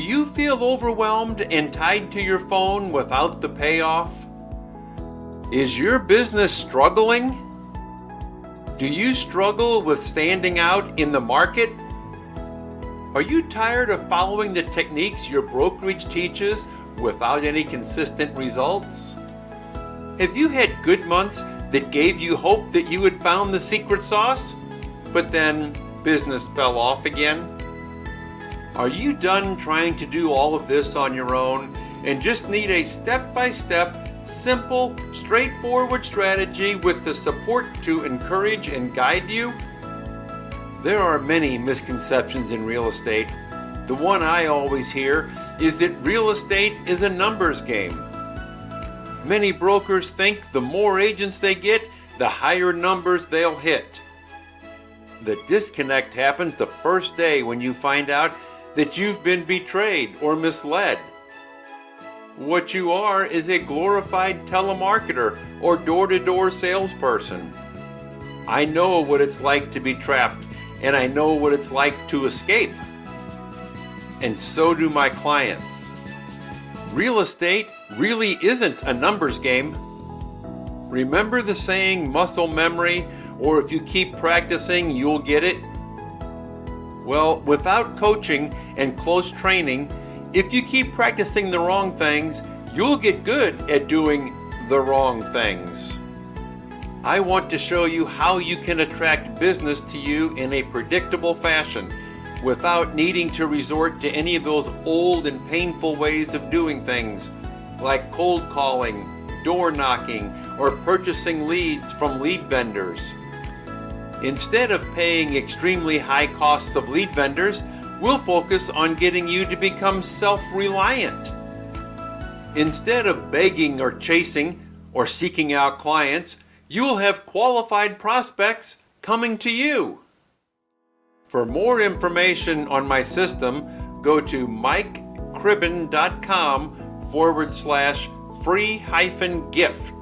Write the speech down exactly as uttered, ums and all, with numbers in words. you feel overwhelmed and tied to your phone without the payoff? Is your business struggling? Do you struggle with standing out in the market? Are you tired of following the techniques your brokerage teaches without any consistent results? Have you had good months that gave you hope that you had found the secret sauce, but then business fell off again? Are you done trying to do all of this on your own and just need a step-by-step, simple, straightforward strategy with the support to encourage and guide you? There are many misconceptions in real estate. The one I always hear is that real estate is a numbers game. Many brokers think the more agents they get, the higher numbers they'll hit. The disconnect happens the first day when you find out that you've been betrayed or misled. What you are is a glorified telemarketer or door-to-door salesperson. I know what it's like to be trapped, and I know what it's like to escape. And so do my clients. Real estate really isn't a numbers game. Remember the saying, muscle memory, or if you keep practicing, you'll get it? Well, without coaching and close training, if you keep practicing the wrong things, you'll get good at doing the wrong things. I want to show you how you can attract business to you in a predictable fashion without needing to resort to any of those old and painful ways of doing things, like cold calling, door knocking, or purchasing leads from lead vendors. Instead of paying extremely high costs of lead vendors, we'll focus on getting you to become self-reliant. Instead of begging or chasing or seeking out clients, you'll have qualified prospects coming to you. For more information on my system, go to mikecribbin.com forward slash free hyphen gift.